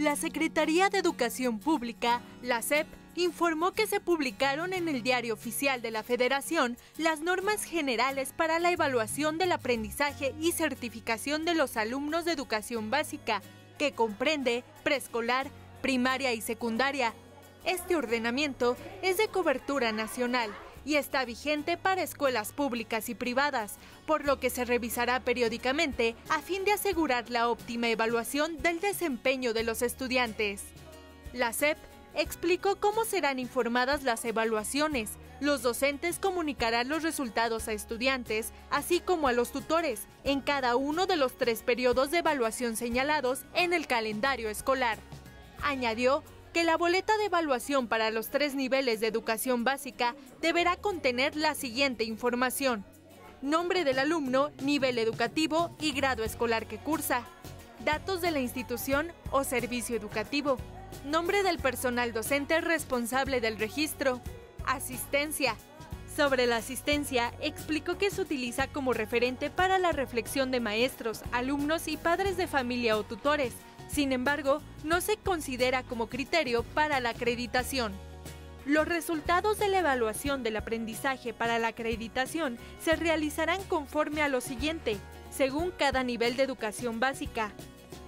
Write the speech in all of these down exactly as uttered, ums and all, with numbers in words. La Secretaría de Educación Pública, la S E P, informó que se publicaron en el Diario Oficial de la Federación las normas generales para la evaluación del aprendizaje y certificación de los alumnos de educación básica, que comprende preescolar, primaria y secundaria. Este ordenamiento es de cobertura nacional y está vigente para escuelas públicas y privadas, por lo que se revisará periódicamente a fin de asegurar la óptima evaluación del desempeño de los estudiantes. La S E P explicó cómo serán informadas las evaluaciones. Los docentes comunicarán los resultados a estudiantes, así como a los tutores, en cada uno de los tres periodos de evaluación señalados en el calendario escolar. Añadió que la boleta de evaluación para los tres niveles de educación básica deberá contener la siguiente información: nombre del alumno, nivel educativo y grado escolar que cursa, datos de la institución o servicio educativo, nombre del personal docente responsable del registro, asistencia. Sobre la asistencia, explicó que se utiliza como referente para la reflexión de maestros, alumnos y padres de familia o tutores. Sin embargo, no se considera como criterio para la acreditación. Los resultados de la evaluación del aprendizaje para la acreditación se realizarán conforme a lo siguiente, según cada nivel de educación básica.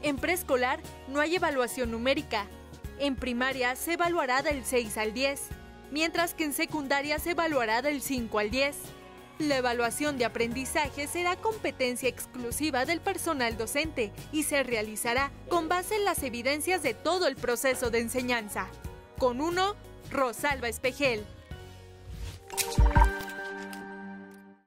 En preescolar no hay evaluación numérica. En primaria se evaluará del seis al diez, mientras que en secundaria se evaluará del cinco al diez. La evaluación de aprendizaje será competencia exclusiva del personal docente y se realizará con base en las evidencias de todo el proceso de enseñanza. Con uno, Rosalba Espejel.